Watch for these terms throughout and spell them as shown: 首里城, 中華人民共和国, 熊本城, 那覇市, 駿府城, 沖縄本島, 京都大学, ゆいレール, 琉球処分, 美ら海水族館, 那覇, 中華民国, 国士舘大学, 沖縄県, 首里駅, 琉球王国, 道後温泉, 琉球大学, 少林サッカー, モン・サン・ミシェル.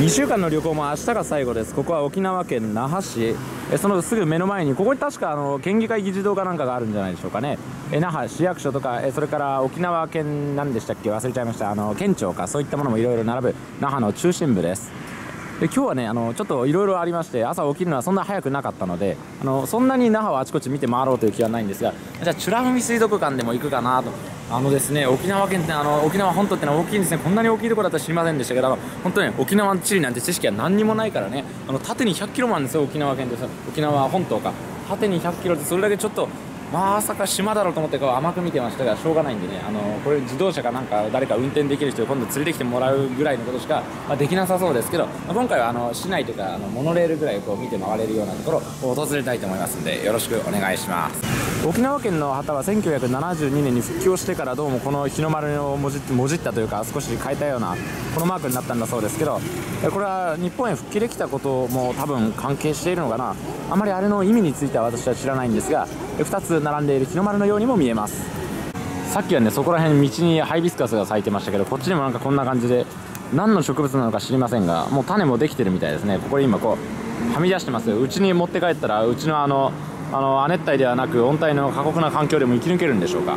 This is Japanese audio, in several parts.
2週間の旅行も明日が最後です。ここは沖縄県那覇市、そのすぐ目の前にここに確か県議会議事堂かなんかがあるんじゃないでしょうかね。那覇市役所とかそれから沖縄県何でしたっけ忘れちゃいました、県庁かそういったものもいろいろ並ぶ那覇の中心部です。で今日はねちょっといろいろありまして朝起きるのはそんな早くなかったのでそんなに那覇はあちこち見て回ろうという気はないんですが、じゃあ美ら海水族館でも行くかなと。ですね、沖縄県って沖縄本島ってのは大きいんですね。こんなに大きいところだったら知りませんでしたけど本当に沖縄の地理なんて知識は何にもないからね縦に100キロもあるんですよ沖縄県って。沖縄本島か縦に100キロってそれだけちょっとまさか島だろうと思って甘く見てましたがしょうがないんでねこれ自動車かなんか誰か運転できる人を今度連れてきてもらうぐらいのことしか、できなさそうですけど、今回は市内とかモノレールぐらいを見て回れるようなところを訪れたいと思いますんでよろしくお願いします。沖縄県の旗は1972年に復帰をしてからどうもこの日の丸をもじったというか少し変えたようなこのマークになったんだそうですけど、これは日本へ復帰できたことも多分関係しているのかな。あまりあれの意味については私は知らないんですが2つ並んでいる日の丸のようにも見えます。さっきはねそこら辺道にハイビスカスが咲いてましたけどこっちにもなんかこんな感じで何の植物なのか知りませんがもう種もできてるみたいですね。ここで今こうはみ出してます。うちに持って帰ったらうちの亜熱帯ではなく温帯の過酷な環境でも生き抜けるんでしょうか。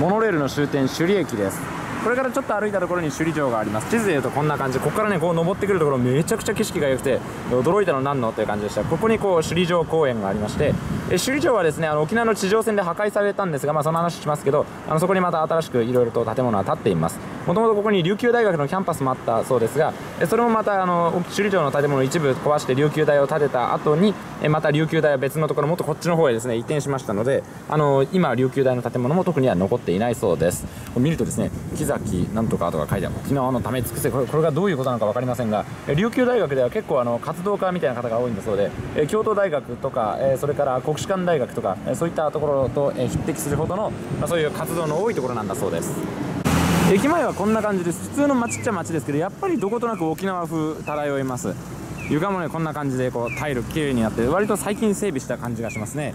モノレールの終点首里駅です。これからちょっと歩いたところに首里城があります。地図でいうとこんな感じ、ここからねこう登ってくるところめちゃくちゃ景色が良くて驚いたのなんのという感じでした。ここにこう首里城公園がありまして、首里城はですね沖縄の地上戦で破壊されたんですが、その話しますけどそこにまた新しくいろいろと建物は建っています。もともとここに琉球大学のキャンパスもあったそうですがそれもまた首里城の建物を一部壊して琉球大を建てた後にまた琉球大は別のところもっとこっちの方へですね移転しましたので今琉球大の建物も特には残っていないそうです。見るとですねなんとかとか書いてある沖縄のため尽くせ、これがどういうことなのか分かりませんが琉球大学では結構活動家みたいな方が多いんだそうで京都大学とかそれから国士舘大学とかそういったところと匹敵するほどのそういう活動の多いところなんだそうです。駅前はこんな感じです。普通の町っちゃ町ですけどやっぱりどことなく沖縄風漂います。床もねこんな感じでこうタイル綺麗になって割と最近整備した感じがしますね。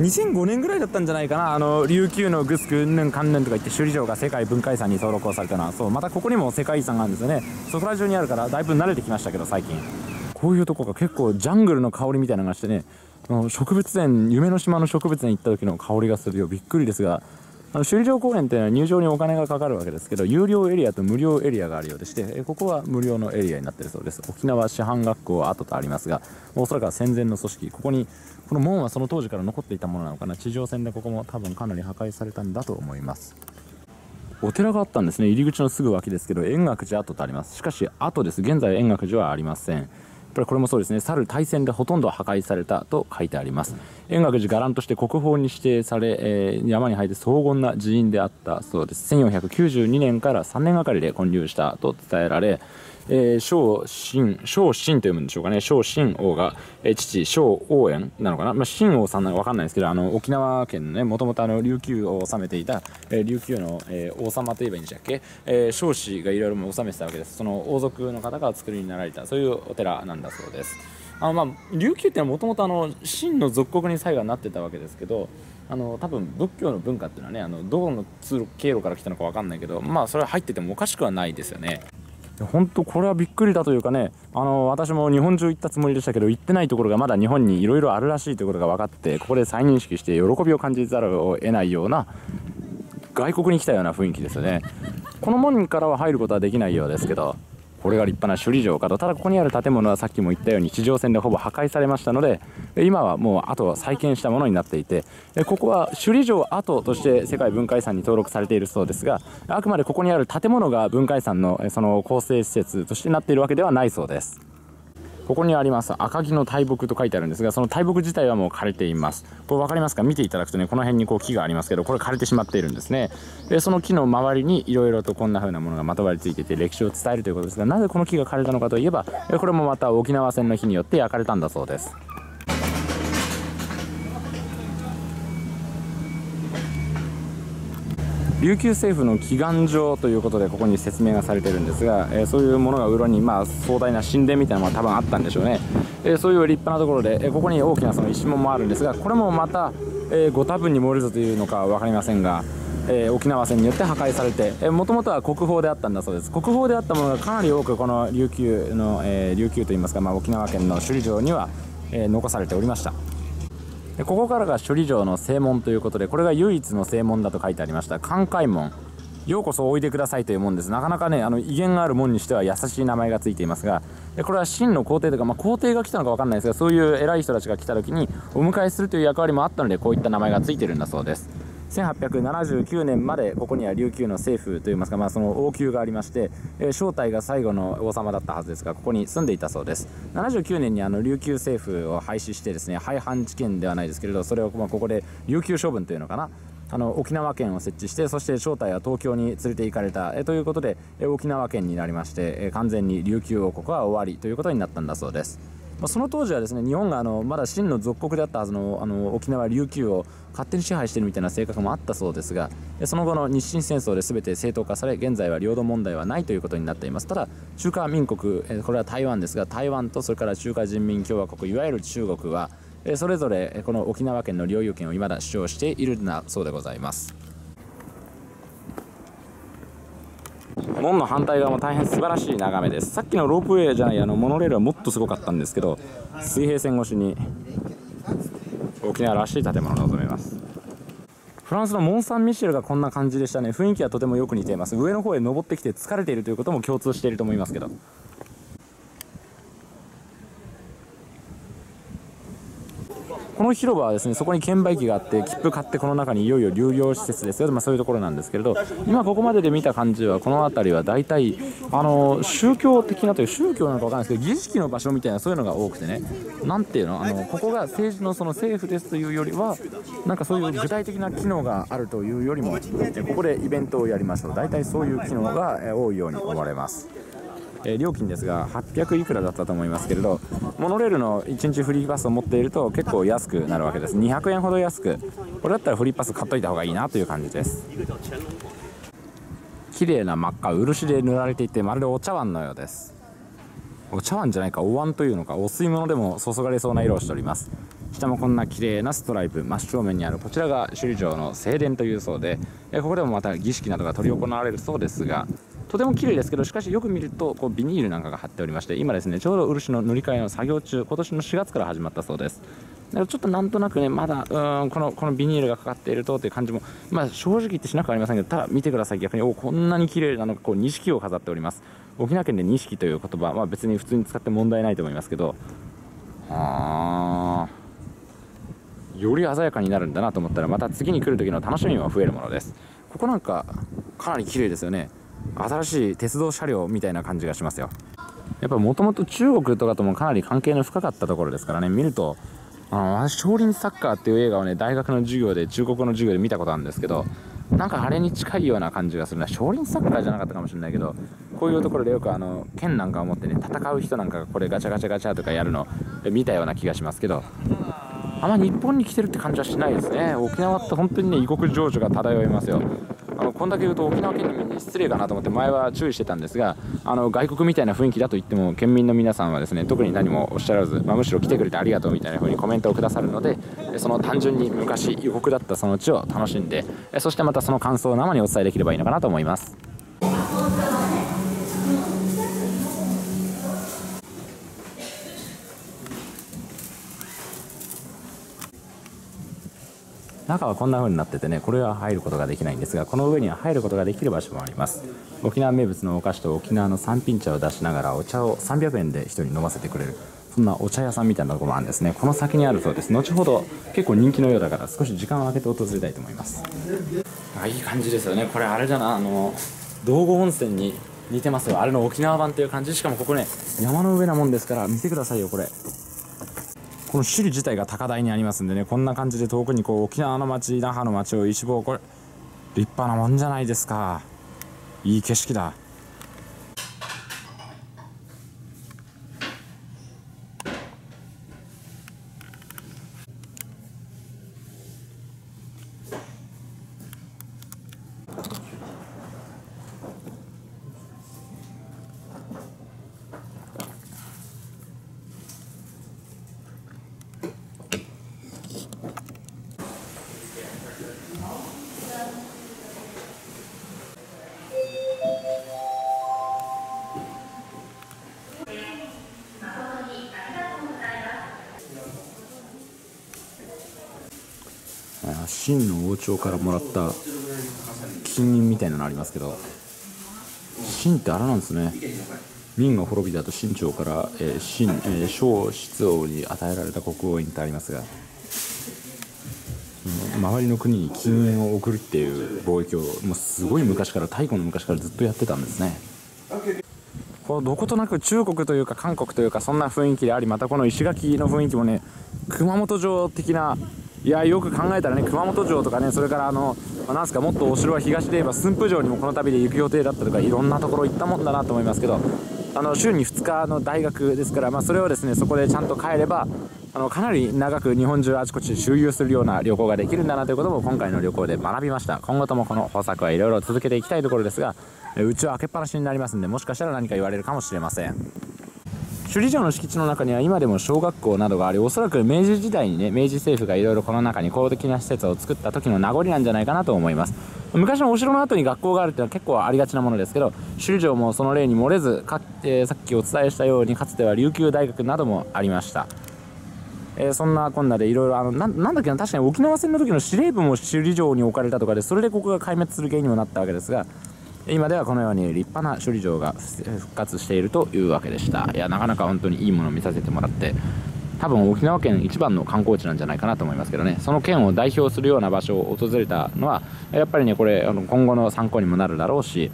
2005年ぐらいだったんじゃないかな琉球のグスクうんぬんかんぬんとか言って首里城が世界文化遺産に登録をされたのはそうまたここにも世界遺産があるんですよね。そこら中にあるからだいぶ慣れてきましたけど最近こういうとこが結構ジャングルの香りみたいなのがしてね植物園夢の島の植物園行った時の香りがするよ。びっくりですが首里城公園っていうのは入場にお金がかかるわけですけど有料エリアと無料エリアがあるようでしてここは無料のエリアになっているそうです。沖縄師範学校は後とありますがおそらくは戦前の組織ここにこの門はその当時から残っていたものなのかな。地上戦でここも多分かなり破壊されたんだと思います。お寺があったんですね。入り口のすぐ脇ですけど円覚寺後とあります。しかし後です。現在円覚寺はありません。やっぱりこれもそうですね。猿大戦でほとんど破壊されたと書いてあります。円覚寺伽藍として国宝に指定され、山に生えて荘厳な寺院であったそうです。1492年から3年がかりで建立したと伝えられ、正信と読むんでしょうかね。正信王が、父正応援なのかな、信王さんなのか分かんないですけど沖縄県のねもともと琉球を治めていた、琉球の、王様といえばいいんでしたっけ、正氏がいろいろ治めてたわけです。その王族の方が作りになられたそういうお寺なんだそうです。琉球ってのはもともと清の属国に最後はなってたわけですけど多分仏教の文化っていうのはねどこの経路から来たのか分かんないけどそれは入っててもおかしくはないですよね。本当これはびっくりだというかね私も日本中行ったつもりでしたけど行ってないところがまだ日本にいろいろあるらしいということが分かってここで再認識して喜びを感じざるを得ないような外国に来たような雰囲気ですよね。この門からは入ることはできないようですけどこれが立派な首里城かと。ただここにある建物はさっきも言ったように地上戦でほぼ破壊されましたので今はもうあとは再建したものになっていてここは首里城跡として世界文化遺産に登録されているそうですがあくまでここにある建物が文化遺産のその構成施設としてなっているわけではないそうです。ここにあります赤木の大木と書いてあるんですがその大木自体はもう枯れています。これ分かりますか。見ていただくとねこの辺にこう木がありますけどこれ枯れてしまっているんですね。その木の周りにいろいろとこんな風なものがまとわりついていて歴史を伝えるということですがなぜこの木が枯れたのかといえばこれもまた沖縄戦の日によって焼かれたんだそうです。琉球政府の祈願所ということでここに説明がされているんですが、そういうものが裏に壮大な神殿みたいなのが多分あったんでしょうね。そういう立派なところで、ここに大きなその石門もあるんですがこれもまたご多分に盛るぞというのか分かりませんが沖縄戦によって破壊されて、もともとは国宝であったんだそうです。国宝であったものがかなり多くこの琉球の、琉球といいますか、沖縄県の首里城には、残されておりました。ここからが首里城の正門ということで、これが唯一の正門だと書いてありました。寛解門、ようこそおいでくださいという門です。なかなかね、威厳がある門にしては優しい名前がついていますが、これは真の皇帝というか、皇帝が来たのか分かんないですが、そういう偉い人たちが来た時にお迎えするという役割もあったので、こういった名前がついてるんだそうです。1879年までここには琉球の政府といいますか、その王宮がありまして、正体が最後の王様だったはずですが、ここに住んでいたそうです。79年に琉球政府を廃止してですね、廃藩置県ではないですけれど、それをここで琉球処分というのかな、沖縄県を設置して、そして正体は東京に連れて行かれたということで、沖縄県になりまして、完全に琉球王国は終わりということになったんだそうです。その当時はですね、日本がまだ真の属国であったはずの沖縄琉球を勝手に支配しているみたいな性格もあったそうですが、その後の日清戦争で全て正当化され、現在は領土問題はないということになっています。ただ中華民国、これは台湾ですが、台湾とそれから中華人民共和国、いわゆる中国はそれぞれこの沖縄県の領有権を未だ主張しているんだそうでございます。門の反対側も大変素晴らしい眺めです。さっきのロープウェイじゃないモノレールはもっとすごかったんですけど、水平線越しに沖縄らしい建物を望めます。フランスのモン・サン・ミシェルがこんな感じでしたね。雰囲気はとてもよく似ています。上の方へ登ってきて疲れているということも共通していると思いますけど、この広場はですね、そこに券売機があって、切符買ってこの中にいよいよ流用施設ですよ、そういうところなんですけれど、今ここまでで見た感じは、この辺りは大体宗教的なという、宗教なのかわからないですけど、儀式の場所みたいな、そういうのが多くてね、なんていうの、ここが政治のその政府ですというよりは、なんかそういう具体的な機能があるというよりも、ここでイベントをやりましょう、大体そういう機能が多いように思われます。料金ですが800いくらだったと思いますけれど、モノレールの1日フリーパスを持っていると結構安くなるわけです。200円ほど安く、これだったらフリーパス買っといた方がいいなという感じです。綺麗な真っ赤、漆で塗られていて、まるでお茶碗のようです。お茶碗じゃないか、お椀というのか、お吸い物でも注がれそうな色をしております。下もこんな綺麗なストライプ、真正面にあるこちらが首里城の正殿というそうで、ここでもまた儀式などが執り行われるそうですが、とても綺麗ですけど、しかしよく見るとこうビニールなんかが貼っておりまして、今ですね、ちょうど漆の塗り替えの作業中、今年の4月から始まったそうです。だからちょっとなんとなくね、まだこのビニールがかかっているとという感じも、正直言ってしなくはありませんけど、ただ見てください、逆にこんなに綺麗なのがこう錦を飾っております。沖縄県で錦という言葉、別に普通に使って問題ないと思いますけど、より鮮やかになるんだなと思ったら、また次に来る時の楽しみも増えるものです。ここなんかかなり綺麗ですよね。新しい鉄道車両みたいな感じがしますよ。やっぱもともと中国とかともかなり関係の深かったところですからね、見ると少林サッカーっていう映画をね、大学の授業で、中国語の授業で見たことあるんですけど、なんかあれに近いような感じがするな。少林サッカーじゃなかったかもしれないけど、こういうところでよく剣なんかを持ってね、戦う人なんかがこれガチャガチャガチャとかやるの見たような気がしますけど、あんま日本に来てるって感じはしないですね。沖縄って本当にね、異国情緒が漂いますよ。こんだけ言うと沖縄県民に失礼かなと思って前は注意してたんですが、外国みたいな雰囲気だと言っても県民の皆さんはですね、特に何もおっしゃらず、むしろ来てくれてありがとうみたいな風にコメントをくださるので、その単純に昔異国だったその地を楽しんで、そしてまたその感想を生にお伝えできればいいのかなと思います。中はこんな風になっててね、これは入ることができないんですが、この上には入ることができる場所もあります。沖縄名物のお菓子と沖縄の三品茶を出しながら、お茶を300円で人に飲ませてくれる、そんなお茶屋さんみたいなところもあるんですね。この先にあるそうです。後ほど結構人気のようだから、少し時間を空けて訪れたいと思います。いい感じですよね。これあれだな、道後温泉に似てますよ。あれの沖縄版という感じ。しかもここね、山の上なもんですから、見てくださいよ、これ。この首里自体が高台にありますんでね、こんな感じで遠くにこう沖縄の町、那覇の町を一望、これ立派なもんじゃないですか。いい景色だ。秦の王朝からもらった金銀みたいなのありますけど、秦ってあれなんですね。明が滅びたと秦朝から秦、小室王に与えられた国王印ってありますが、周りの国に金銀を送るっていう貿易をもうすごい昔から、太古の昔からずっとやってたんですね。こうどことなく中国というか韓国というかそんな雰囲気であり、またこの石垣の雰囲気もね、熊本城的な、いやよく考えたらね、熊本城とかね、それからなんすか、もっとお城は東で言えば駿府城にもこの度で行く予定だったとか、いろんなところ行ったもんだなと思いますけど、週に2日の大学ですから、それをですねそこでちゃんと帰ればかなり長く日本中あちこち周遊するような旅行ができるんだなということも今回の旅行で学びました。今後ともこの方策はいろいろ続けていきたいところですが、うちは開けっぱなしになりますんで、もしかしたら何か言われるかもしれません。首里城の敷地の中には今でも小学校などがあり、おそらく明治時代にね、明治政府がいろいろこの中に公的な施設を作った時の名残なんじゃないかなと思います。昔のお城の後に学校があるっていうのは結構ありがちなものですけど、首里城もその例に漏れずか、さっきお伝えしたようにかつては琉球大学などもありました。そんなこんなでいろいろなんだっけな、確かに沖縄戦の時の司令部も首里城に置かれたとかで、それでここが壊滅する原因にもなったわけですが、今ではこのように立派な首里城が復活しているというわけでした。いやなかなか本当にいいものを見させてもらって、多分沖縄県一番の観光地なんじゃないかなと思いますけどね。その県を代表するような場所を訪れたのはやっぱりね、これ今後の参考にもなるだろうし、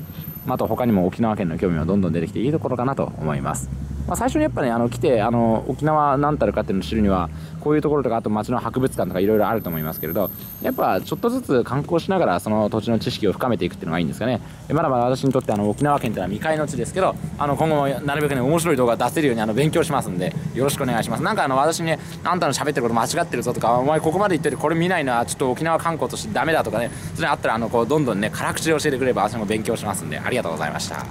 あと他にも沖縄県の興味はどんどん出てきていいところかなと思います。最初にやっぱね来て沖縄なんたるかっていうのを知るには、こういうところとか、あと町の博物館とかいろいろあると思いますけれど、やっぱちょっとずつ観光しながらその土地の知識を深めていくっていうのがいいんですかね。まだまだ私にとって沖縄県っていうのは未開の地ですけど、今後もなるべくね面白い動画を出せるように勉強しますんで、よろしくお願いします。なんか私ね、あんたの喋ってること間違ってるぞとか、お前ここまで言ってるこれ見ないのはちょっと沖縄観光としてダメだとかね、それあったらこうどんどんね辛口で教えてくれば私も勉強しますんで、ありがとうございました。